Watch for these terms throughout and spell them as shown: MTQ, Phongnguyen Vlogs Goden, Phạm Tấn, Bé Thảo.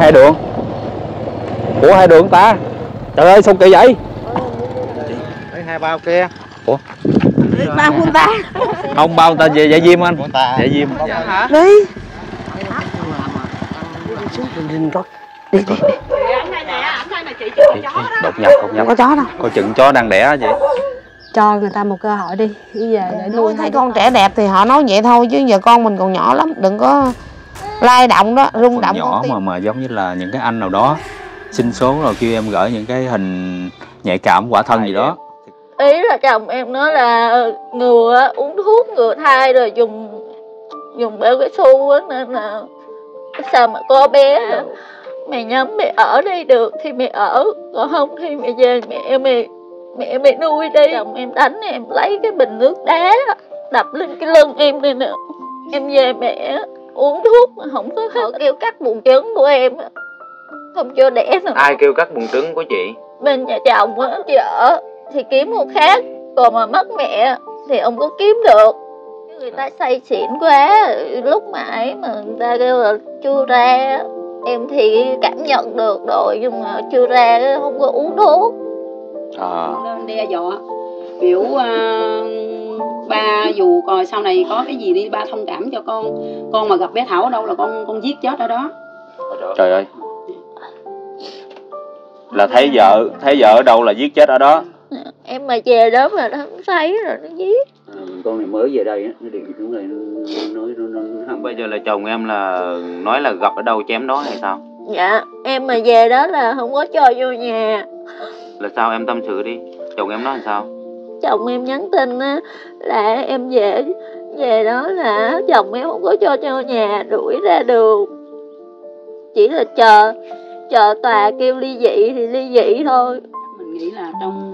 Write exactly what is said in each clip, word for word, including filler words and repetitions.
hai đường. Ủa hai đường ta. Trời ơi xong kỳ vậy. Lấy hai bao kia. Ủa. Bao của ta. Không bao người ta về Dạ Diêm anh. Dạ Diêm. Hả? Đi. Đi đi. Đột nhập, đột nhập. Có chó đâu. Coi chừng chó đang đẻ vậy. Cho người ta một cơ hội đi, đi về để nuôi. Thấy con trẻ đẹp thì họ nói vậy thôi chứ giờ con mình còn nhỏ lắm, đừng có lay động đó, rung động nhỏ mà mà giống như là những cái anh nào đó xin số rồi kêu em gửi những cái hình nhạy cảm quả thân gì đó. Ý là chồng em nói là ngừa uống thuốc ngừa thai rồi dùng dùng béo cái xu á, nên là sao mà có bé hả? Mày nhắm mày ở đây được thì mày ở, còn không thì mày về mẹ mày mẹ mày nuôi đi. Chồng em đánh em lấy cái bình nước đá đập lên cái lưng em này nè, em về mẹ uống thuốc mà không có hết. Kêu cắt buồng trứng của em, không cho đẻ nữa. Ai kêu cắt buồng trứng của chị? Bên nhà chồng á, vợ thì kiếm một khác, còn mà mất mẹ thì ông có kiếm được. Người ta say xỉn quá, lúc mà ấy mà người ta kêu là chưa ra. Em thì cảm nhận được rồi nhưng mà chưa ra không có uống thuốc. À. Đe dọa biểu uh, ba dù còn sau này có cái gì đi ba thông cảm cho con, con mà gặp bé Thảo ở đâu là con con giết chết ở đó. Trời ơi, là thấy vợ thấy vợ ở đâu là giết chết ở đó. Em mà về đó mà nó không thấy rồi nó giết. À, con này mới về đây á, nó điện xuống đây nó nói nó nó bây giờ là chồng em là nói là gặp ở đâu chém đó hay sao? Dạ em mà về đó là không có cho vô nhà. Là sao em tâm sự đi, chồng em nói làm sao? Chồng em nhắn tin á, là em về về đó là chồng em không có cho cho nhà, đuổi ra đường. Chỉ là chờ chờ tòa kêu ly dị thì ly dị thôi. Mình nghĩ là trong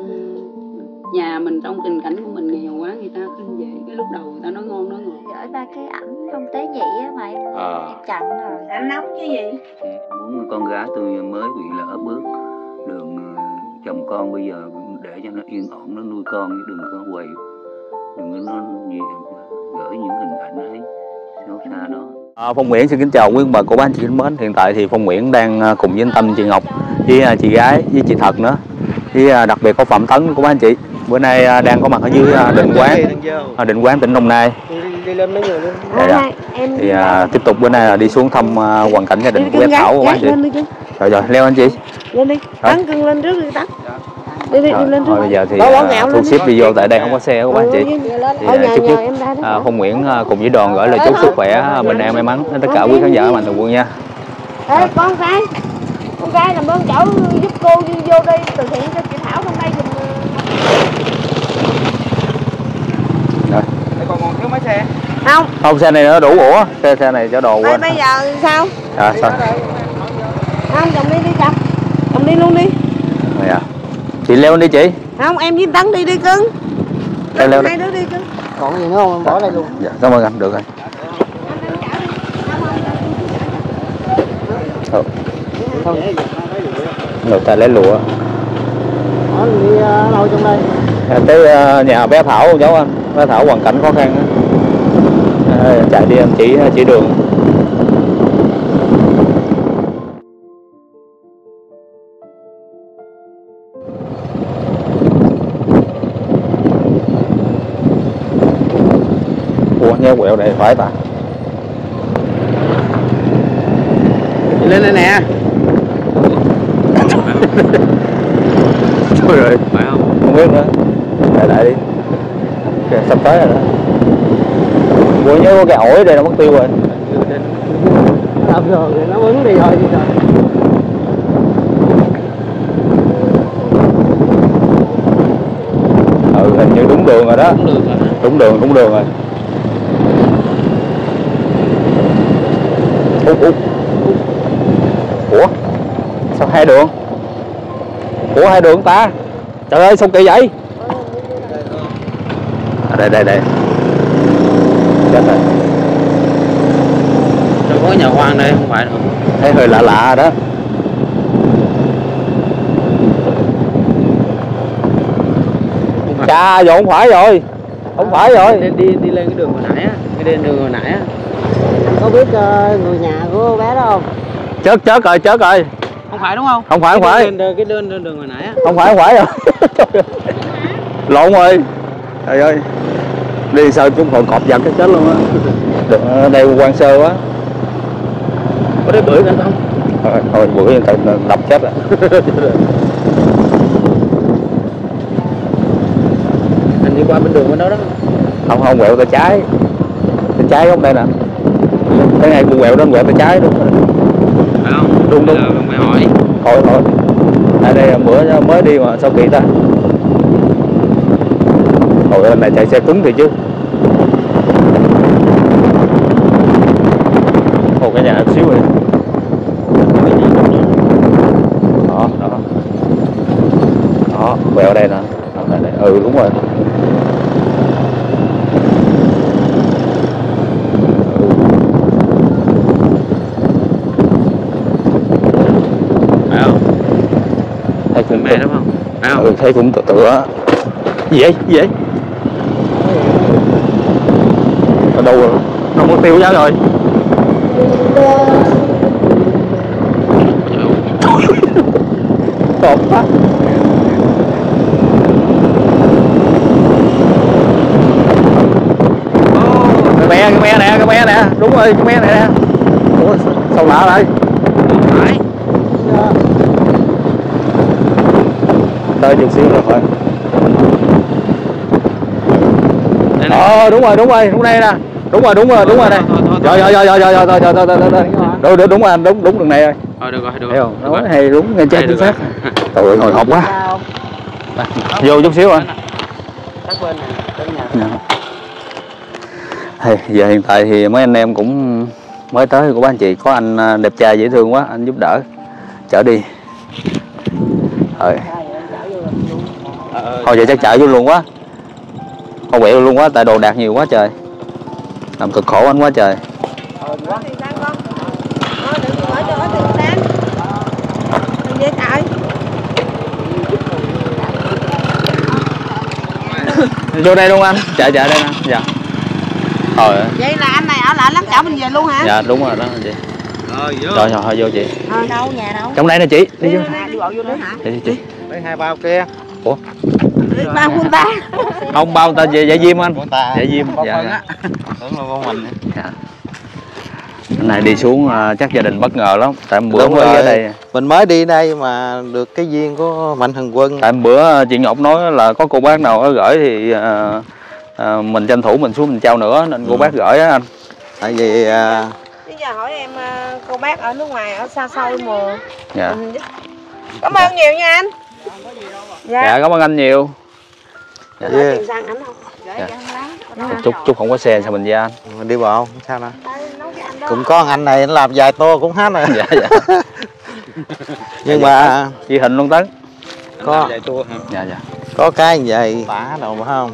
nhà mình, trong tình cảnh của mình nghèo quá, người ta khinh dễ. Cái lúc đầu người ta nói ngon nói ngọt. Gửi ba cái ảnh trong tế nhị á mày. Ờ à. Chặn rồi, đã nóng chứ gì. Muốn con gái tôi mới bị lỡ bước đường. Chồng con bây giờ để cho nó yên ổn, nó nuôi con chứ đừng có quậy, đừng có nó gì gửi những hình ảnh ấy xấu xa đó. À, Phongnguyen xin kính chào quý bà cô bác anh chị kính mến. Hiện tại thì Phongnguyen đang cùng với anh Tâm, chị Ngọc, với chị gái, với chị Thật nữa, với đặc biệt có Phạm Tấn của bác anh chị. Bữa nay đang có mặt ở dưới Định Quán, Định Quán tỉnh Đồng Nai. Đây thì à, tiếp tục bữa nay là đi xuống thăm hoàn cảnh gia đình của bé Thảo của bác anh chị. Rồi rồi leo anh chị. Lên đi, tán cưng lên trước đi tán. Đi đi, lên trước. Bây giờ thì thu ship đi vô tại đây không có xe của bác chị. Thì chúc chúc Phongnguyen cùng với đoàn gửi lời chúc sức khỏe, bình an, may mắn đến tất cả quý khán giả của Mạnh Thường Quân nha. Ê con cái, con cái làm ơn cháu giúp cô vô đi từ thiện cho chị Thảo trong đây dùm. Rồi. Còn còn thiếu mấy xe? Không. Không, xe này nó đủ ủa, xe xe này chở đồ quên. Bây giờ sao? À sao? Không, chồng đi đi chồng, chồng đi luôn đi. À. Chị leo đi chị. Không, em với Tấn đi đi cưng. Leo leo hai đứa đi cưng. Còn gì nữa không? Bỏ đây luôn. Dạ, cảm ơn anh, được rồi. Thôi. Không. Người ta lấy lụa. Ở đi đâu trong đây? Tới nhà bé Thảo cháu anh. Bé Thảo hoàn cảnh khó khăn. À, chạy đi anh chỉ chỉ đường. Cái quẹo này phải ta. Lên đây nè. Thôi rồi, phải không? Không biết nữa. Lại lại đi. Kìa, sắp tới rồi đó. Ủa nhớ cái ổi đây nó mất tiêu rồi. Làm rồi, nó ứng đi rồi đi rồi. Ừ, hình như đúng đường rồi đó. Đúng đường rồi. Đúng đường, đúng đường rồi. Ủa, ủa. Ủa sao hai đường? Ủa hai đường ta. Trời ơi sao kỳ vậy? À, đây đây đây. Chết rồi. Đâu có nhà hoang đây không phải đâu. Thấy hơi lạ lạ đó. Chà rồi không phải rồi. Không phải rồi. Đi đi, đi lên cái đường hồi nãy á, cái đường hồi nãy á. Có biết người nhà của bé đó không? chết chết rồi chết rồi. Không phải đúng không? Không phải, không phải. Cái đơn, cái đơn, đơn đường hồi nãy á. Không phải, không phải rồi. Lộn rồi. Trời ơi. Đi sao chúng còn cọp giật cái chết luôn á. Ở đây quan sơ quá. Có đấy bưởi anh không? Thôi, thôi bưởi đập chết rồi. Anh đi qua bên đường bên đó đó. Không, không quẹo tay trái. Tay trái không đây nè. Cái này cũng quẹo đó, quẹo tay trái đúng rồi. Phải không? Đúng đúng. Mày hỏi. Thôi thôi. Tại đây là bữa mới đi mà sao kỳ ta. Thôi anh này chạy xe cứng thì chứ. Ồ cái nhà xíu rồi. Đó đó. Đó quẹo đây nè. Ừ đúng rồi. Mẹ đúng không? Không. Ừ, thấy cũng tự tựa. Gì vậy? Gì vậy? Ở đâu rồi? Không có tiêu giá rồi. Tột quá. Cái bé, cái bé nè, cái bé nè. Đúng rồi, cái bé này nè. Ủa, sao lạ đây? Tới chút xíu rồi thôi. Ờ đúng rồi đúng rồi đúng đây nè. Đúng rồi đúng rồi đúng rồi đây. Rồi rồi rồi rồi rồi rồi rồi rồi rồi rồi. Đúng đúng rồi anh đúng đúng đường này rồi. Rồi được rồi được rồi. Nói hay đúng ngay trên chính xác. Trời ơi hồi hộp quá. Vô chút xíu anh. Sát bên này. Hey, giờ hiện tại thì mấy anh em cũng mới tới của anh chị có anh đẹp trai dễ thương quá anh giúp đỡ chở đi. Rồi. Thôi vậy chắc chạy vô luôn quá. Không quẹo luôn quá tại đồ đạc nhiều quá trời. Làm cực khổ anh quá trời. Vô đây luôn anh. Chạy chạy đây nè. Dạ. Thôi. Vậy là anh này ở lại lắc chở mình về luôn hả? Dạ đúng rồi đó chị. Rồi vô. Rồi thôi vô chị. Ờ đâu nhà đâu. Trong đây nè chị. Đi vô. Đi bộ vô nữa hả? Đi chị. Lấy hai bao kia. Ủa? Bao quân ta. Không bao ta về giải diêm anh. Giải diêm. Dạ. Dạ. Tưởng là con mình. Dạ. Anh này đi xuống chắc gia đình bất ngờ lắm. Tại bữa mới ở đây. Mình mới đi đây mà được cái duyên của Mạnh Thường Quân. Tại bữa chị Ngọc nói là có cô bác nào gửi thì à, à, mình tranh thủ mình xuống mình trao nữa nên cô ừ. bác gửi á anh. Tại vì à... bây giờ hỏi em cô bác ở nước ngoài ở xa xôi mà. Dạ. Cảm ơn nhiều nha anh. Dạ. Dạ cảm ơn anh nhiều. Dạ. Yeah. Dạ. Chúc chúc không có xe sao mình ra anh. Mình đi bộ không? Sao nè. Cũng có anh này anh làm vài tô cũng hết rồi. Dạ dạ. Nhưng mà chị Hình luôn Tấn. Có vài tô hả? Dạ dạ. Có cái vậy bả đâu phải không?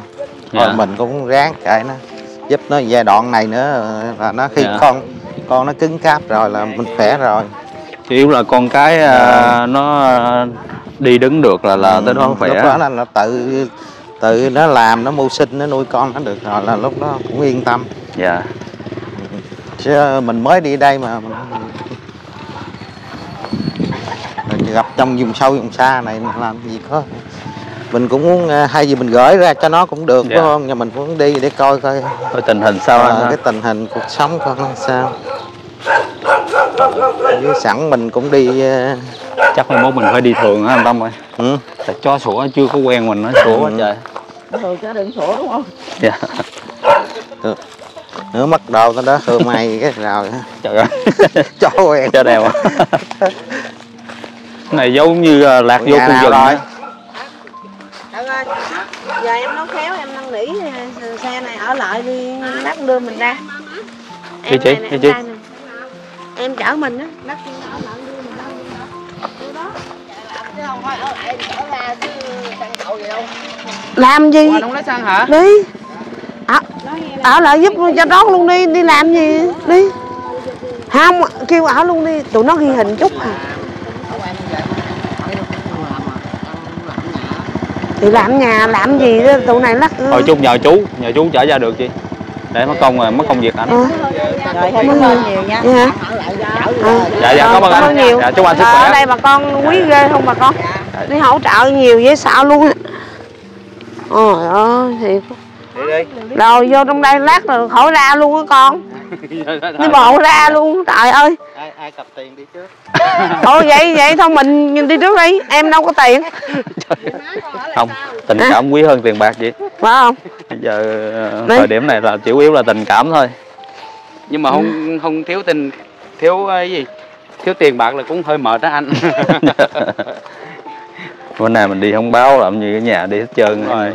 Dạ. Rồi mình cũng ráng chạy nó giúp nó giai đoạn này nữa là nó khi dạ. con con nó cứng cáp rồi là mình khỏe rồi. Chủ yếu là con cái dạ. nó đi đứng được là là tới đó khỏe. Lúc đó là nó tự tự nó làm nó mưu sinh nó nuôi con nó được rồi là lúc đó cũng yên tâm. Dạ. Chứ mình mới đi đây mà mình... mình gặp trong vùng sâu vùng xa này làm gì có mình cũng muốn hay gì mình gửi ra cho nó cũng được dạ. đúng không? Nhà mình cũng đi để coi coi cái tình hình sao à, anh cái tình hình cuộc sống coi sao. Với sẵn mình cũng đi chắc mai mốt mình phải đi thường hả anh Tâm ơi? Ừ. Tại chó sủa chưa có quen mình nó sủa quá trời. Thường chó đừng sủa đúng không? Dạ. Được. Nữa mất đồ cái đó thôi mày cái nào đó. Trời ơi. Chó quen cho đẹp. Này giống như lạc vô khu rừng rồi. Trời ơi. Giờ em nói khéo em năn nỉ xe này ở lại đi lát đưa mình ra. Em chị, này, chị. Em chở mình á. Lát ở lại đưa mình ra. Làm gì? Không lấy xăng hả? Đi. Ở, ở lại giúp cho đón luôn đi, đi làm gì? Đi. Không, kêu ở luôn đi, tụi nó ghi hình chút à. Thì làm nhà, làm gì đó, tụi này lắc. Thôi chút nhờ chú, nhờ chú chở ra được chị. để mất công rồi, mất công việc ảnh. À. Rồi thôi cảm ơn nhiều nha. Dạ à. Dạ, dạ cảm ơn anh. Dạ, chúc anh sức khỏe. Ở đây bà con quý ghê không bà con. Đi hỗ trợ nhiều với xạo luôn. Ôi ơi thiệt. Rồi vô trong đây lát rồi khỏi ra luôn á con. Đi bộ ra luôn, trời ơi. Ai, ai cặp tiền đi trước. Ôi vậy vậy thôi mình nhìn đi trước đi, em đâu có tiền. Không, tình cảm quý hơn tiền bạc vậy. Phải không? Giờ đi. Thời điểm này là chủ yếu là tình cảm thôi. Nhưng mà không không thiếu tình, thiếu cái gì? Thiếu tiền bạc là cũng hơi mệt đó anh. Bữa nay mình đi không báo làm như ở nhà đi hết trơn rồi.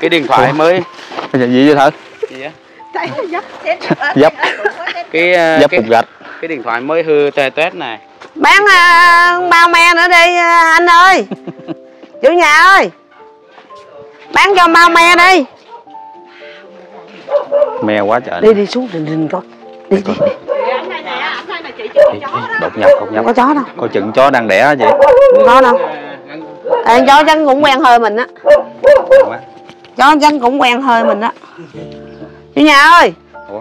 Cái điện thoại mới. Cái gì vậy thật? Gì á? Dấp. Cái dấp cục gạch. Cái điện thoại mới hư tê tét này. Bán uh, bao me nữa đi anh ơi. Chủ nhà ơi. Bán cho bao me đi. Me quá trời. Đi này. Đi xuống đình đình coi. Đi đi. Đi. Đột nhập đột nhập. Có chó đâu. Coi chừng chó đang đẻ vậy. Không có đâu. Ê, chó chắc cũng quen hơi mình á. Chó chắc cũng quen hơi mình á. Chú nhà ơi. Ủa?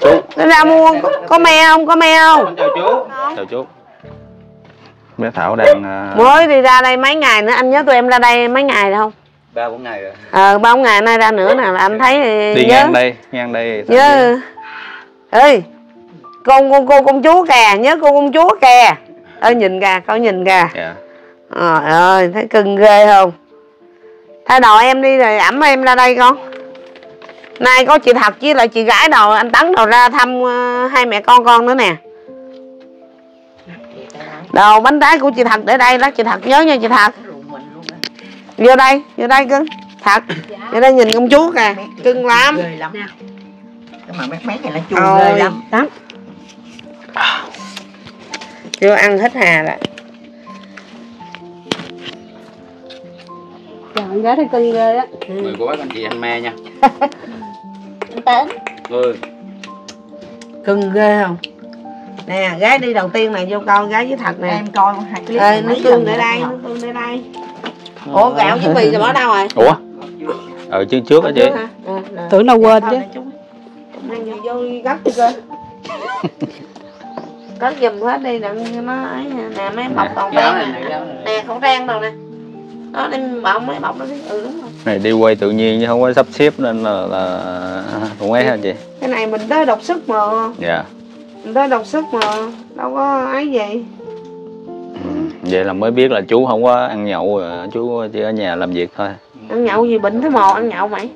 Chú. Nó ra mua có, có me không? Có me không? Chào chú. Chào chú. Bé Thảo đang uh... mới đi ra đây mấy ngày nữa, anh nhớ tụi em ra đây mấy ngày rồi không? Ba bốn ngày rồi. Ờ ba bốn ngày nay ra nữa nè là anh thấy đi nhớ. Ngang đây, ngang đây. Nhớ. Ê. Con con cô công chúa kìa, nhớ cô công chúa kìa. Ơi nhìn kìa, coi nhìn kìa. Dạ. Trời ơi, thấy cưng ghê không? Thay đồ em đi rồi ẵm em ra đây con. Nay có chị Thật với lại chị gái đồ anh Tấn đồ ra thăm uh, hai mẹ con con nữa nè. Đồ bánh trái của chị Thật để đây, lát chị Thật nhớ nha chị Thật. Vô đây, vô đây cưng. Thật, vô đây nhìn công chúa kìa, cưng lắm. Cái mà mét mét này nó chua ghê lắm. Lắm. Vô ăn hết hà rồi. Trời gái thấy cưng ghê á. Mời cô bác anh chị ăn me nha. Anh Tấn. Ừ. Cưng ghê không? Nè, gái đi đầu tiên này vô coi gái với Thật nè. Em coi hai clip. Ê, nước tương để đây, nước tương để đây. Ủa gạo với mì rồi bỏ đâu rồi? Ủa? Ờ chứ trước á chị. Ừ, tưởng đâu quên chứ. Chúng ăn vô gấp đi coi. Cất giùm hết đi đặng nó ấy nè mấy bọc toàn đen nè. Nè khẩu trang đâu nè. Đó đem bọc mấy bọc đó đi. Ừ đúng rồi. Này đi quay tự nhiên chứ không có sắp xếp nên là là cũng ấy hả chị. Cái này mình tới độc sức mà. Dạ. Mình tới độc sức mà đâu có ấy gì. Ừ. Vậy là mới biết là chú không có ăn nhậu rồi, chú chỉ ở nhà làm việc thôi. Ăn nhậu gì bệnh thế mồ ăn nhậu mày.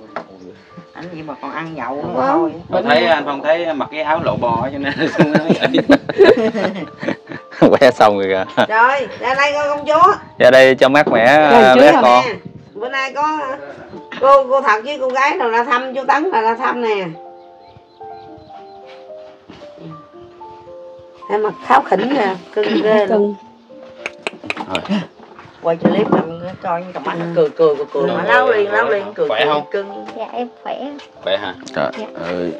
Anh gì mà còn ăn nhậu nữa thôi. Tôi thấy anh Phong thấy mặc cái áo lộ bò cho nên không nói vậy. Quét xong rồi kìa. Rồi, ra đây coi công chúa. Ra đây cho mát mẻ bé con. Bữa nay có cô cô Thật với cô gái nào ra thăm chú Tấn là ra thăm nè. Em mặt kháo khỉnh nè, cưng ghê. Cưng. Quay clip cho những cặp mắt cười cười cười cười mà lao liền lao liền cười khỏe cười, không? Cưng. Dạ em khỏe. Khỏe hả? Trời ơi.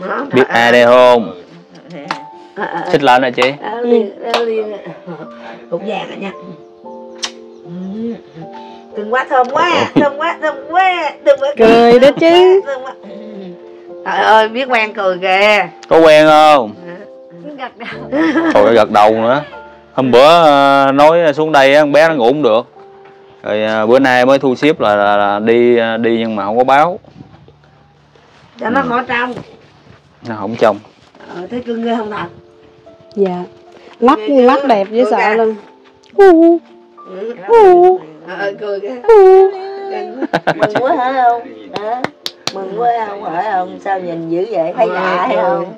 Dạ. Biết ai đây không? Xích lên nè chị. Lao liền lao liền. Cục vàng rồi nha. Cưng quá thơm quá, thơm quá, thơm quá, thơm quá. Cười đó chứ. Trời ơi biết quen cười kìa. Có quen không? Gật đầu. Trời gật đầu nữa. Hôm bữa nói xuống đây con bé nó ngủ không được. Rồi bữa nay mới thu xếp là, là, là đi đi nhưng mà không có báo. Cho ừ. Nó khỏi trong. Nó không trong. Ờ, thấy cưng ghê không Thật? Dạ. Mắt mắt đẹp với sợ luôn. Ừ. Ừ. Ừ. Ờ, cười kìa. Ừ. Mừng quá hả không? Hả? Mừng quá không hả không? Sao nhìn dữ vậy? Thấy lạ hay không?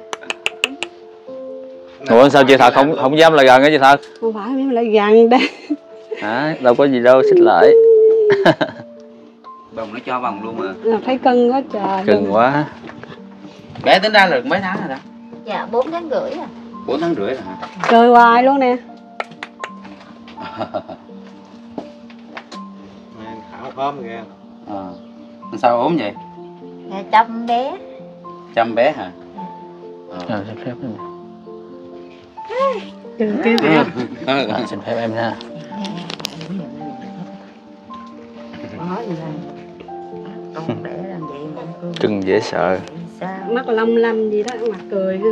Ủa sao chị Thật không không dám lại gần á chị Thật? Không phải em lại gần đây. À, đâu có gì đâu, xích lại. Vòng nó cho vòng luôn mà. Thấy cưng quá trời. Cưng quá. Bé tính ra được mấy tháng rồi đó? Dạ bốn tháng rưỡi à. Bốn tháng rưỡi rồi hả? Chơi hoài luôn nè. Mẹ Thảo ốm kìa. Ờ. À. Sao ốm vậy? Dạ chăm bé. Chăm bé hả? Ờ sắp xếp đi. Đừng kêu em. À, xin phép em nha. Con để làm vậy mà. Trưng dễ sợ. Sao? Mắt long lanh gì đó, mặt cười ha.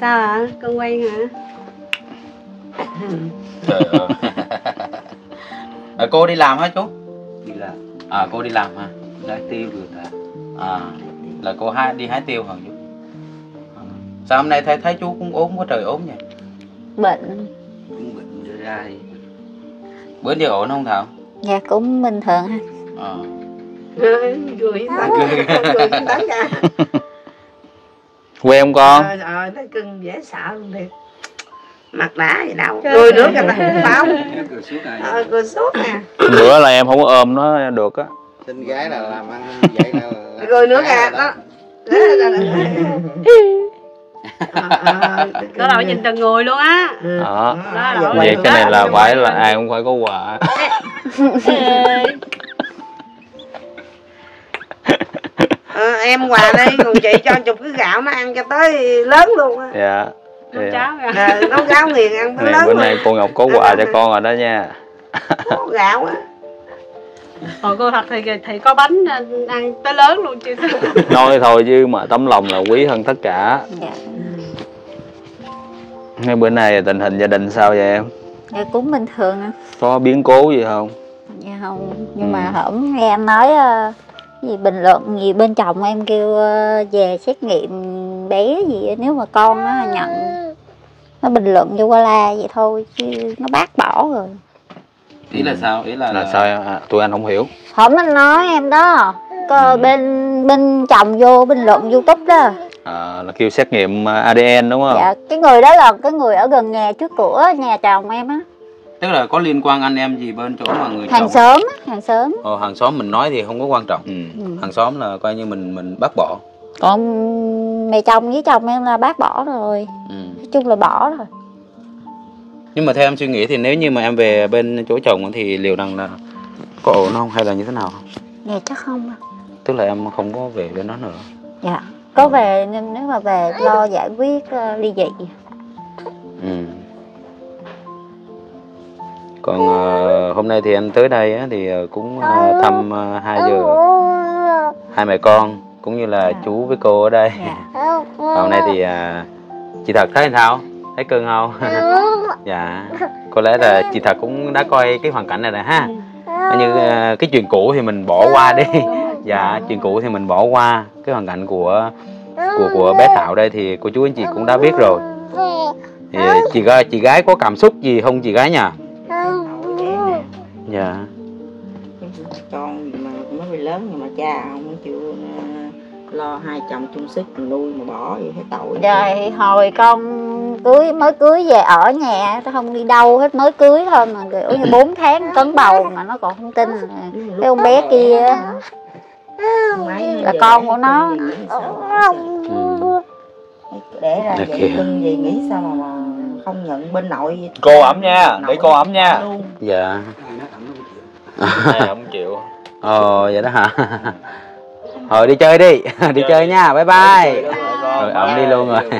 Sao hả? À? Con quen hả? Trời ơi. À, cô đi làm hả chú? Đi làm. À cô đi làm hả? Hái tiêu được hả? À là cô hái, đi hái tiêu hả chú? À. Sao hôm nay thấy thấy chú cũng ốm quá trời ốm vậy? Bệnh. Cũng bệnh rồi ra thì. Bữa giờ ổn không Thảo? Dạ cũng bình thường ha. À. Cười tán ra. Quen không con? Trời ơi, thấy cưng dễ sợ luôn thiệt. Mặt đá gì đâu, cười nước người ta không báo. Ờ, cười suốt nè. Bữa là em không có ôm nó được á. Xinh gái là làm ăn vậy nào. Cười nước à, đó. Đó là nhìn từng người luôn á. Đó. Vậy cái này là phải là ai cũng phải có quà. Ờ, em quà đi, còn chị cho chục cái gạo nó ăn cho tới lớn luôn á. Dạ. Nấu cháo à, nấu cháo nghiền ăn tới lớn. Bữa nay cô Ngọc có quà cho con rồi đó nha. Có gạo á. Còn cô thật thì thì có bánh ăn tới lớn luôn chứ. Nói thôi chứ mà tấm lòng là quý hơn tất cả. Dạ. Ngay bữa nay tình hình gia đình sao vậy em? Dạ cũng bình thường ạ. Có biến cố gì không? Dạ không, nhưng ừ. mà hổng nghe anh nói gì bình luận gì bên chồng em kêu về xét nghiệm bé gì nếu mà con nó nhận nó bình luận cho qua la vậy thôi chứ nó bác bỏ rồi. Ý là sao? Ý là là sao em? À, tụi anh không hiểu. Không anh nói em đó. Có ừ. bên bên chồng vô bình luận YouTube đó. À, là kêu xét nghiệm a đê en đúng không? Dạ, cái người đó là cái người ở gần nhà trước cửa nhà chồng em á. Tức là có liên quan anh em gì bên chỗ mà người hàng chồng. Xóm hàng xóm. Ờ, hàng xóm mình nói thì không có quan trọng. Ừ. Ừ. Hàng xóm là coi như mình mình bác bỏ. Còn mẹ chồng với chồng em là bác bỏ rồi. Ừ. Nói chung là bỏ rồi. Nhưng mà theo em suy nghĩ thì nếu như mà em về bên chỗ chồng thì liệu rằng là có ổn không hay là như thế nào không? Dạ chắc không. Tức là em không có về bên đó nữa. Dạ. Có về nhưng nếu mà về lo giải quyết ly dị. Ừ. Còn uh, hôm nay thì em tới đây á, thì cũng uh, thăm uh, hai giờ hai mẹ con cũng như là à. Chú với cô ở đây. Dạ. Hôm nay thì uh, chị Thật thấy sao? Thấy cưng không? Dạ. Có lẽ là chị Thật cũng đã coi cái hoàn cảnh này rồi ha. Như uh, cái chuyện cũ thì mình bỏ qua đi. Dạ, chuyện cũ thì mình bỏ qua. Cái hoàn cảnh của của của bé Thảo đây thì cô chú anh chị cũng đã biết rồi. Thì chị chị gái có cảm xúc gì không chị gái nhỉ? Dạ. Con mà mới bị lớn nhưng mà cha không chịu lo hai chồng chung sức nuôi mà bỏ vậy thấy tội. Rồi hồi con cưới mới cưới về ở nhà nó không đi đâu hết, mới cưới thôi mà kiểu như bốn tháng cấn bầu mà nó còn không tin. Cái ông bé kia là con của nó. Để ra vậy cưng gì nghĩ sao mà không nhận bên nội. Cô ẩm nha, để cô ẩm nha. Dạ. Này không chịu. Ồ vậy đó hả? Thôi đi chơi đi, đi chơi nha, bye bye. Rồi ẩm đi luôn rồi.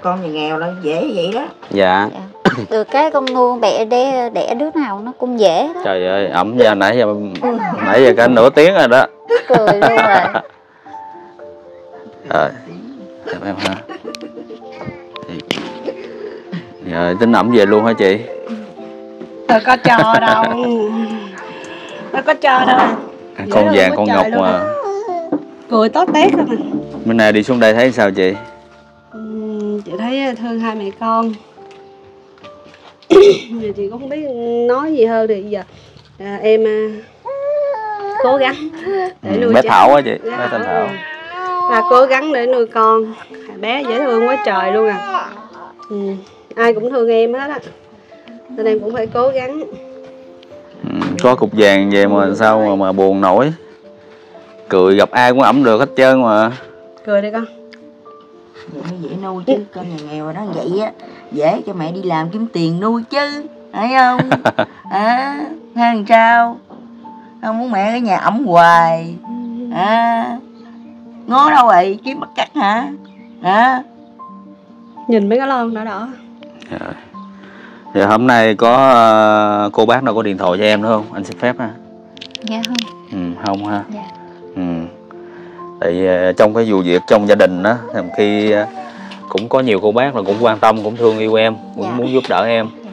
Con nhà nghèo nó dễ vậy đó. Dạ. Được cái con nuôi mẹ đẻ đẻ đứa nào nó cũng dễ đó. Trời ơi, ẩm giờ nãy giờ nãy giờ cả nửa tiếng rồi đó. Cười luôn rồi. Rồi, chào em ha. Rồi tính ẩm về luôn hả chị? Tôi có cho đâu. Tôi có cho đâu. Con dễ vàng con Ngọc mà. Cười tốt tét rồi. Bữa nay đi xuống đây thấy sao chị? Ừ, chị thấy thương hai mẹ con. Giờ chị cũng không biết nói gì hơn thì giờ à, em cố gắng để nuôi bé Thảo á chị. Bé Thảo. Thảo là cố gắng để nuôi con. Bé dễ thương quá trời luôn à. Ừ. Ai cũng thương em hết á. Nên em cũng phải cố gắng. Ừ, có cục vàng về mà sao mà, mà buồn nổi. Cười gặp ai cũng ẩm được hết trơn mà. Cười đi con. Vậy mới dễ nuôi chứ. Con nhà nghèo rồi đó vậy á. Dễ cho mẹ đi làm kiếm tiền nuôi chứ. Thấy không? À, thấy làm sao? Không muốn mẹ ở nhà ẩm hoài. À, ngó đâu vậy? Kiếm bắt cắt hả? À. Nhìn mấy cái lon đỏ đỏ. Dạ. Dạ hôm nay có uh, cô bác nào có điện thoại cho em nữa không? Anh xin phép ha. Dạ không. Ừ, không ha. Dạ. Thì trong cái vụ việc trong gia đình đó, khi cũng có nhiều cô bác là cũng quan tâm, cũng thương yêu em, cũng dạ. muốn giúp đỡ em. Dạ.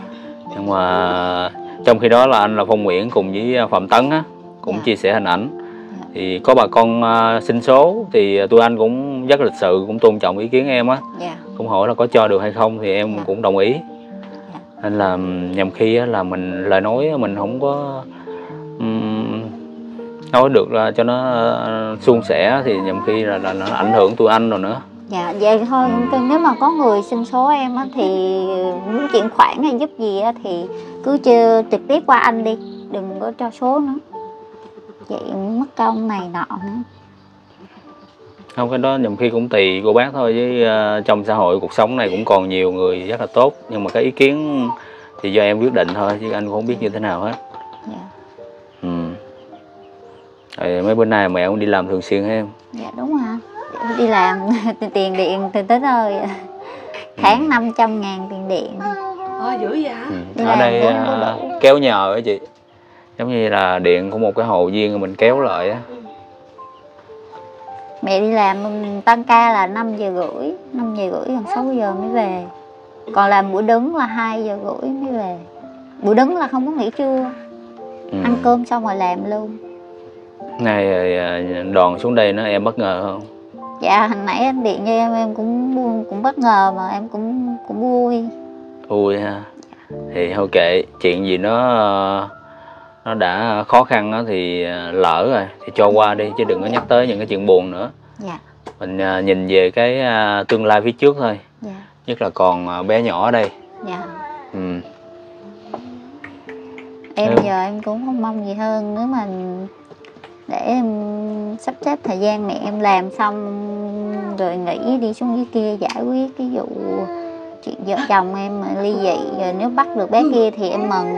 Nhưng mà trong khi đó là anh là Phongnguyen cùng với Phạm Tấn á, cũng dạ. chia sẻ hình ảnh. Dạ. Thì có bà con xin số thì tụi anh cũng rất lịch sự, cũng tôn trọng ý kiến em á. Dạ. Cũng hỏi là có cho được hay không thì em dạ. cũng đồng ý. Dạ. Nên là nhằm khi á, là mình lời nói mình không có um, nói được là cho nó suôn sẻ thì nhằm khi là, là nó ảnh hưởng tụi anh rồi nữa. Dạ, vậy thôi, nếu mà có người xin số em á, thì muốn chuyển khoản hay giúp gì á, thì cứ chưa trực tiếp qua anh đi, đừng có cho số nữa. Vậy mất công này nọ nữa. Không, cái đó nhiều khi cũng tùy cô bác thôi, với uh, trong xã hội cuộc sống này cũng còn nhiều người rất là tốt. Nhưng mà cái ý kiến thì do em quyết định thôi, chứ anh cũng không biết như thế nào hết. Dạ. Ừ. Rồi, mấy bữa nay mẹ cũng đi làm thường xuyên hả em? Dạ đúng rồi. Đi làm tiền điện từ tới nơi tháng ừ. năm trăm ngàn tiền điện. Ờ dữ vậy hả? Ừ. Ở đây à, kéo nhờ á chị. Giống như là điện của một cái hồ viên mình kéo lại á. Mẹ đi làm mình tăng ca là năm giờ rưỡi, năm giờ rưỡi gần sáu giờ mới về. Còn làm buổi đứng là hai giờ rưỡi mới về. Buổi đứng là không có nghỉ trưa. Ừ. Ăn cơm xong rồi làm luôn. Này đòn xuống đây nó em bất ngờ không? Dạ, hồi nãy anh điện cho em, em cũng buồn, cũng bất ngờ mà em cũng cũng vui. Vui ha. Thì thôi kệ, chuyện gì nó nó đã khó khăn đó thì lỡ rồi thì cho qua đi, chứ đừng có nhắc tới những cái chuyện buồn nữa. Dạ. Mình nhìn về cái tương lai phía trước thôi. Dạ. Nhất là còn bé nhỏ ở đây. Dạ. Ừ. Em ừ. giờ em cũng không mong gì hơn nữa mà để em sắp xếp thời gian này, em làm xong rồi nghỉ đi xuống dưới kia giải quyết cái vụ chuyện vợ chồng em ly dị. Rồi nếu bắt được bé kia thì em mừng,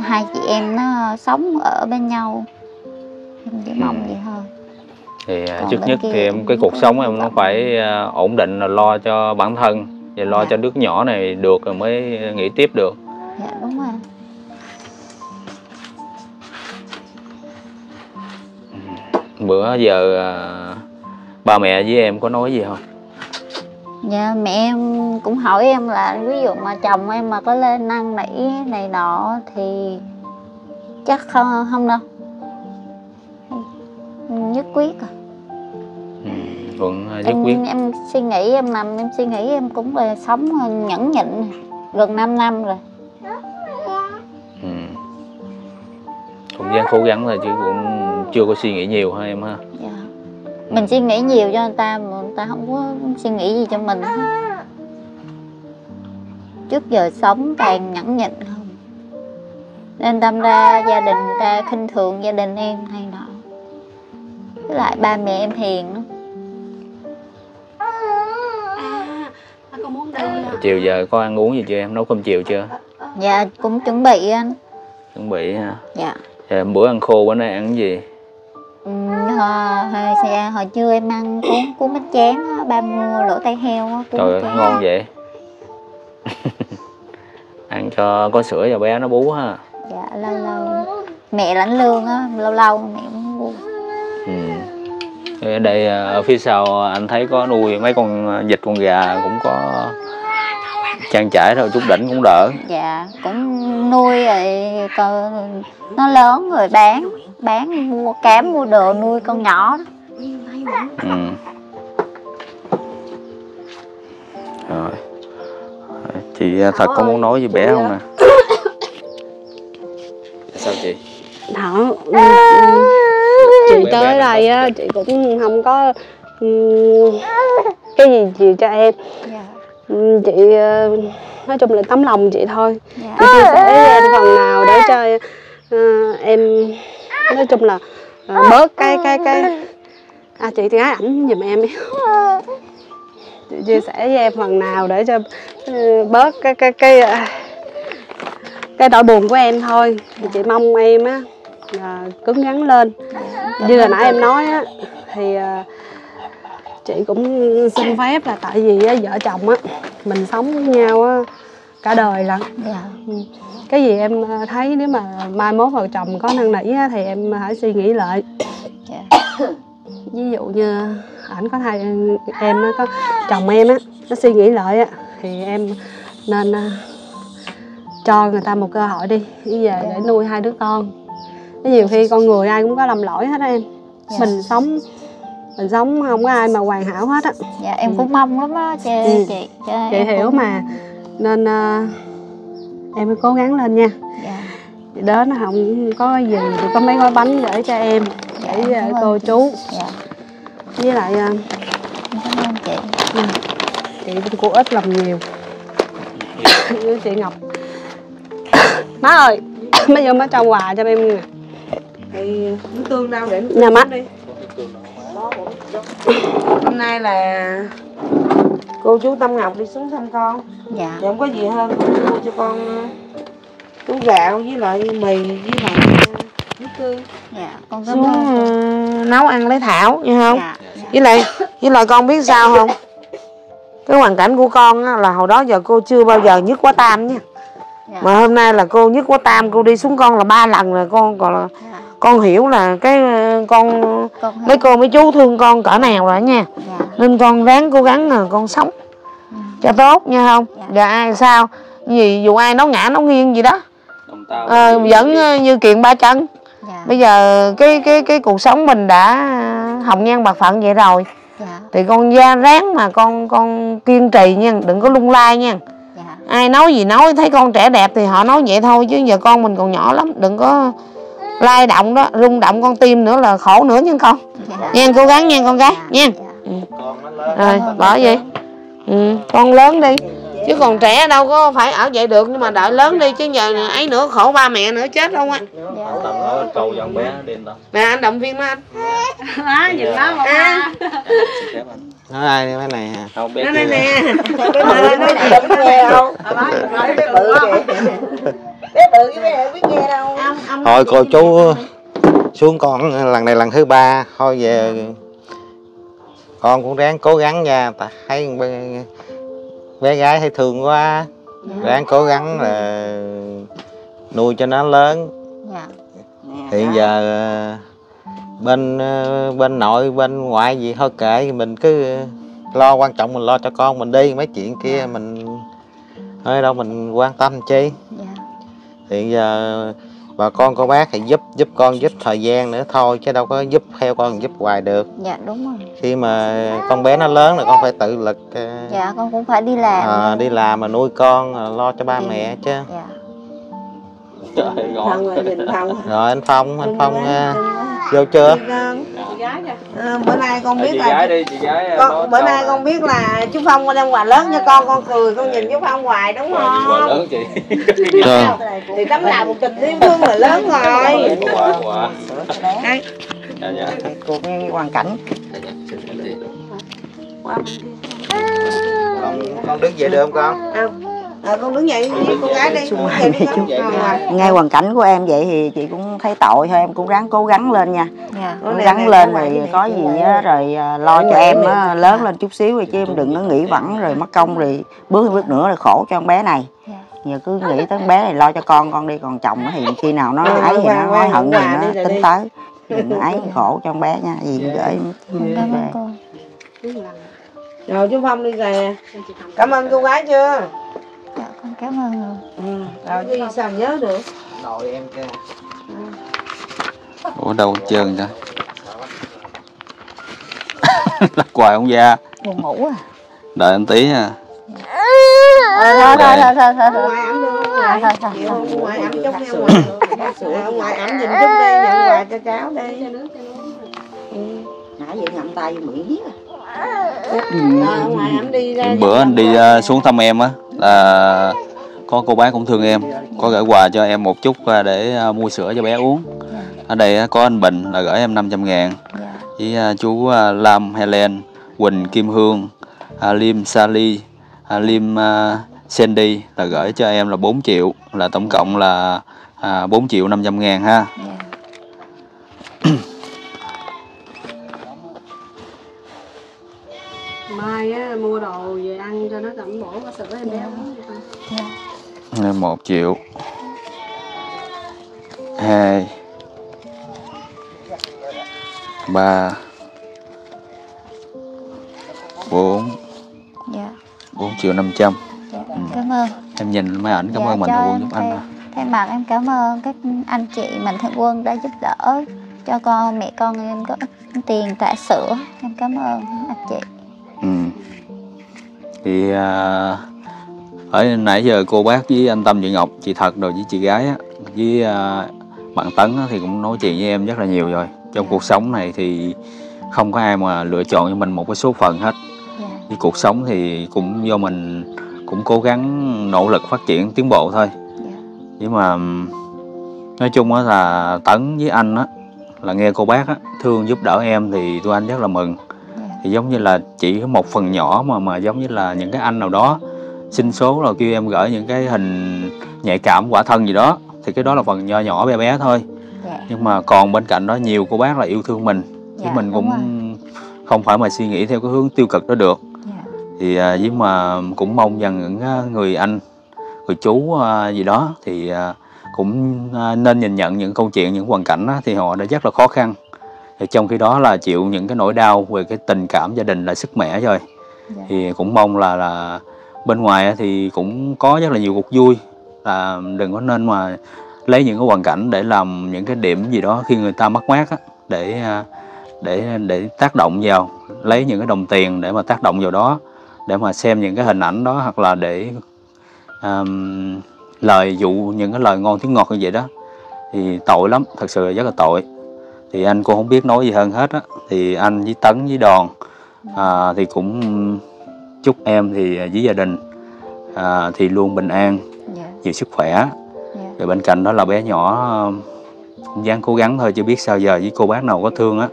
hai chị em nó sống ở bên nhau. Em chỉ mong vậy thôi. Thì còn trước nhất thì em cái cuộc sống em nó phải ổn định, là lo cho bản thân và lo dạ. cho đứa nhỏ này được rồi mới nghĩ tiếp được. Dạ đúng rồi. Bữa giờ à, ba mẹ với em có nói gì không? Dạ mẹ em cũng hỏi em là ví dụ mà chồng em mà có lên năn nỉ này nọ thì chắc không không đâu, nhất quyết rồi. Ừ, vẫn nhất em, quyết. Em suy nghĩ, em nằm em suy nghĩ, em cũng là sống nhẫn nhịn gần năm năm rồi. Ừ. Cũng dám cố gắng rồi chứ cũng chưa có suy nghĩ nhiều hả em ha? Dạ. Mình suy nghĩ nhiều cho người ta mà người ta không có suy nghĩ gì cho mình. Trước giờ sống càng nhẫn nhịn không, nên đâm ra gia đình người ta khinh thường gia đình em hay nọ. Với lại ba mẹ em hiền lắm. Chiều giờ có ăn uống gì chưa em? Nấu cơm chiều chưa? Dạ cũng chuẩn bị anh. Chuẩn bị hả? Dạ. Dạ bữa ăn khô bữa nay ăn cái gì? Ừ, hồi, hồi trưa em ăn cuốn cuốn bánh tráng á, ba mua lỗ tai heo á. Trời ơi, ngon vậy. Ăn cho có sữa cho bé nó bú ha. Dạ, lâu lâu mẹ lãnh lương á, lâu lâu mẹ cũng bú. Ừ. Ở đây ở phía sau anh thấy có nuôi mấy con vịt con gà, cũng có trang trải rồi, chút đỉnh cũng đỡ. Dạ, cũng nuôi rồi còn nó lớn rồi bán. Bán mua cám, mua đồ nuôi con nhỏ đó. Ừ. Rồi. Chị Thật có muốn nói gì bé không nè? Sao chị? Thảo, chị tới đây á, chị cũng không có cái gì chị cho em. Chị nói chung là tấm lòng chị thôi. Chị chia sẻ phần nào để cho em, nói chung là uh, bớt cái cái cái à chị thì gái ảnh giùm em đi, chị chia sẻ với em phần nào để cho uh, bớt cái cái cái uh, cái nỗi buồn của em thôi. Thì chị mong em á là cứng rắn lên như là nãy em nói á, thì uh, chị cũng xin phép là tại vì uh, vợ chồng á mình sống với nhau á cả đời lận. Cái gì em thấy nếu mà mai mốt vào chồng có năn nỉ thì em hãy suy nghĩ lại. Yeah. ví dụ như ảnh có thai, em có chồng em á, nó suy nghĩ lại á, thì em nên cho người ta một cơ hội đi, đi về để nuôi hai đứa con. Nhiều khi con người ai cũng có làm lỗi hết á em. Dạ. Mình sống mình sống không có ai mà hoàn hảo hết á. Dạ em ừ. cũng mong lắm á chị. Ừ. Chị, chị, chị hiểu cũng... mà nên uh, em phải cố gắng lên nha. Dạ. Chị đến không có gì, chị có mấy gói bánh gửi cho em, dạ, để uh, cô chú. Dạ. Với lại uh, cảm ơn chị. Uh, chị cũng cố ít làm nhiều. Với chị Ngọc. Má ơi, má vô má trao quà cho em nè. Thì nước tương đâu để nước tương đi. Hôm nay là cô chú Tâm Ngọc đi xuống thăm con. Dạ. Thì không có gì hơn, cô mua cho con túi gạo với lại mì với lại nước tương. Dạ. Con xuống uh, nấu ăn lấy Thảo như không? Dạ. Với lại với lại con biết sao không? Cái hoàn cảnh của con á, là hồi đó giờ cô chưa bao giờ nhức quá tam nha. Dạ. Mà hôm nay là cô nhức quá tam, cô đi xuống con là ba lần rồi, con còn là dạ. Con hiểu là cái con, con mấy cô mấy chú thương con cỡ nào rồi nha. Dạ. Nên con ráng cố gắng là con sống dạ. cho tốt nha không. Dạ. Và ai sao gì dù ai nó ngã nó nghiêng gì đó à, vẫn như kiện ba chân. Dạ. Bây giờ cái cái cái cuộc sống mình đã hồng nhan bạc phận vậy rồi. Dạ. Thì con ra ráng mà con con kiên trì nha, đừng có lung lay nha. Dạ. Ai nói gì nói, thấy con trẻ đẹp thì họ nói vậy thôi, chứ giờ con mình còn nhỏ lắm, đừng có lay động đó, rung động con tim nữa là khổ nữa nha con. Dạ. Nha, cố gắng nha con gái. Dạ. Nha. Dạ. Ừ. Rồi bỏ gì ừ. con lớn đi chứ còn trẻ đâu có phải ở vậy được, nhưng mà đợi lớn đi chứ giờ ấy nữa khổ ba mẹ nữa chết không á. Nè anh động viên nó anh. Má nhìn nó mà. Nó ai đi mấy này hả? Không biết. Nó đây nè. Nó đụng nghe đâu. Nói bé bự kìa. Bé bự với bé biết nghe đâu. Thôi cô chú xuống con lần này lần thứ ba thôi về con cũng ráng cố gắng nha, tại thấy bé gái thấy thương quá, dạ. ráng cố gắng là nuôi cho nó lớn. Dạ. Hiện dạ. giờ bên bên nội bên ngoại gì thôi kệ, mình cứ lo, quan trọng mình lo cho con mình đi, mấy chuyện kia dạ. mình hơi đâu mình quan tâm chi. Dạ. Hiện giờ bà con cô bác thì giúp giúp con giúp thời gian nữa thôi, chứ đâu có giúp theo con giúp hoài được. Dạ đúng rồi. Khi mà con bé nó lớn rồi con phải tự lực. Dạ con cũng phải đi làm. À, đi làm mà nuôi con lo cho ba đi. Mẹ chứ. Dạ. Trời ơi, nhìn Phong. Rồi anh Phong, anh Phong uh, vô chưa? Chị gái à, bữa nay con biết là gái đi, chị gái con, bữa nay con biết là chú Phong con đem quà lớn cho con, con cười con nhìn chú Phong hoài đúng không? Quà lớn chị. Thì tấm lòng một tình yêu thương là lớn rồi. Cuộc hoàn cảnh. Con đứng dậy được không con? À, con đứng dậy với cô gái đi. Ngay hoàn cảnh của em vậy thì chị cũng thấy tội thôi, em cũng ráng cố gắng lên nha. Yeah. Cố gắng lên rồi có gì á, rồi lo cho em á, lớn lên chút xíu rồi chứ em đừng có nghĩ vẩn rồi mất công rồi bước bước nữa là khổ cho con bé này. Giờ cứ nghĩ tới con bé này lo cho con con đi, còn chồng thì khi nào nó ấy thì nó hối hận rồi nó tính tới. Đừng ấy khổ cho con bé nha. Gì gửi con. Rồi chú Phong đi về. Cảm ơn cô gái chưa? Dạ con cảm ơn rồi. Ừ, rồi chứ sao nhớ được. Nội em kìa. Ủa đâu trơn ta. Lắc hoài không ra. Buồn ngủ à. Đợi anh tí ha. Thôi thôi thôi thôi thôi thôi. Thôi thôi thôi. Ngoài ẩm chút đi ngoài. Ngoài ẩm nhìn chút đi, nhận quà cho cháu đi. Nãy vậy ngậm tay miệng hiếp à. Ừ. Bữa anh đi xuống thăm em á là có cô bác cũng thương em, có gửi quà cho em một chút để mua sữa cho bé uống. Ở đây có anh Bình là gửi em năm trăm ngàn, với chú Lam, Helen, Quỳnh, Kim Hương, Lim, Sally, Lim, Sandy là gửi cho em là bốn triệu, là tổng cộng là bốn triệu năm trăm ngàn ha. Mai á, mua đồ về ăn cho nó tẩm bổ có sữa em bé uống. Một triệu. Hai. Ba. bốn. Dạ. bốn triệu năm trăm. Dạ, ừ. Cảm ơn. Em nhìn mấy ảnh cảm dạ, ơn Mạnh Thường Quân giúp thay, anh. Thay mặt em cảm ơn các anh chị Mạnh Thường Quân đã giúp đỡ cho con, mẹ con em có tiền trả sữa. Em cảm ơn anh chị. Ừ. Thì à, ở nãy giờ cô bác với anh Tâm, chị Ngọc, chị Thật rồi với chị gái á, với à, bạn Tấn á, thì cũng nói chuyện với em rất là nhiều rồi. Trong dạ. cuộc sống này thì không có ai mà lựa chọn cho mình một cái số phận hết. Dạ. Với cuộc sống thì cũng do mình cũng cố gắng nỗ lực phát triển tiến bộ thôi. Dạ. Nhưng mà nói chung á là Tấn với anh á là nghe cô bác á, thương giúp đỡ em thì tụi anh rất là mừng. Dạ. Thì giống như là chỉ có một phần nhỏ mà mà giống như là những cái anh nào đó xin số rồi kêu em gửi những cái hình nhạy cảm quả thân gì đó thì cái đó là phần nhỏ nhỏ bé bé thôi. Dạ. Nhưng mà còn bên cạnh đó nhiều cô bác là yêu thương mình. Dạ, chứ mình cũng rồi. không phải mà suy nghĩ theo cái hướng tiêu cực đó được. Dạ. Thì nhưng mà cũng mong rằng những người anh, người chú gì đó thì cũng nên nhìn nhận những câu chuyện, những hoàn cảnh đó, thì họ đã rất là khó khăn. Thì trong khi đó là chịu những cái nỗi đau về cái tình cảm gia đình là sức mẻ rồi. Dạ. Thì cũng mong là là bên ngoài thì cũng có rất là nhiều cuộc vui, là đừng có nên mà lấy những cái hoàn cảnh để làm những cái điểm gì đó khi người ta mất mát á, để để để tác động vào, lấy những cái đồng tiền để mà tác động vào đó, để mà xem những cái hình ảnh đó, hoặc là để um, lời dụ những cái lời ngon tiếng ngọt như vậy đó thì tội lắm, thật sự rất là tội. Thì anh cũng không biết nói gì hơn hết á. Thì anh với Tấn với Đòn à, thì cũng chúc em thì với gia đình à, thì luôn bình an, yeah. nhiều sức khỏe, yeah. rồi bên cạnh đó là bé nhỏ cũng dáng cố gắng thôi, chứ biết sao giờ với cô bác nào có thương á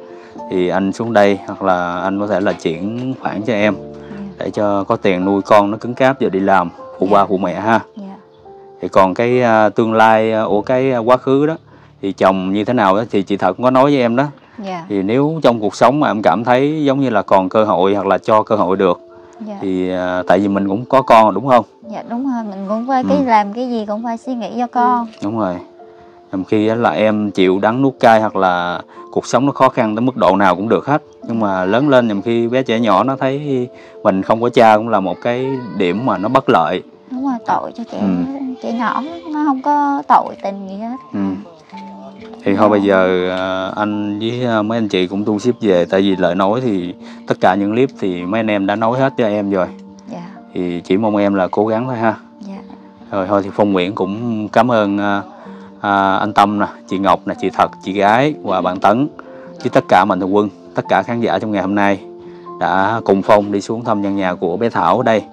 thì anh xuống đây, hoặc là anh có thể là chuyển khoản cho em, yeah. để cho có tiền nuôi con nó cứng cáp giờ đi làm phụ ba phụ mẹ ha. Yeah. Thì còn cái uh, tương lai uh, của cái uh, quá khứ đó thì chồng như thế nào đó thì chị Thật cũng có nói với em đó. Yeah. Thì nếu trong cuộc sống mà em cảm thấy giống như là còn cơ hội, hoặc là cho cơ hội được, yeah. thì uh, tại vì mình cũng có con đúng không? Dạ đúng rồi, mình cũng phải cái ừ. làm cái gì cũng phải suy nghĩ cho con. Đúng rồi. Trong khi là em chịu đắng nuốt cay, hoặc là cuộc sống nó khó khăn tới mức độ nào cũng được hết, nhưng mà lớn lên nhầm khi bé trẻ nhỏ nó thấy mình không có cha cũng là một cái điểm mà nó bất lợi. Đúng rồi, tội cho trẻ, ừ. trẻ nhỏ, nó không có tội tình gì hết. Ừ. Thì thôi bây giờ anh với mấy anh chị cũng thu xếp về, tại vì lời nói thì tất cả những clip thì mấy anh em đã nói hết cho em rồi. Dạ. Thì chỉ mong em là cố gắng thôi ha. Dạ. Rồi thôi thì Phongnguyen cũng cảm ơn À, anh Tâm nè, chị Ngọc nè, chị Thật, chị gái và bạn Tấn, chứ tất cả Mạnh Thường Quân, tất cả khán giả trong ngày hôm nay đã cùng Phong đi xuống thăm căn nhà của bé Thảo ở đây.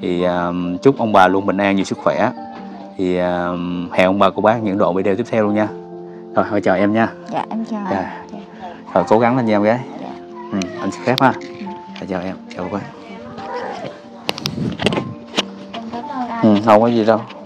Thì uh, chúc ông bà luôn bình an, nhiều sức khỏe. Thì uh, hẹn ông bà cô bác những đoạn video tiếp theo luôn nha. Rồi, thôi chào em nha. Dạ, em chào. Dạ. Rồi, cố gắng lên nha em gái. Dạ. Ừ, anh xin phép ha. Dạ. Chào em, chào cô bác. Ừ, không có gì đâu.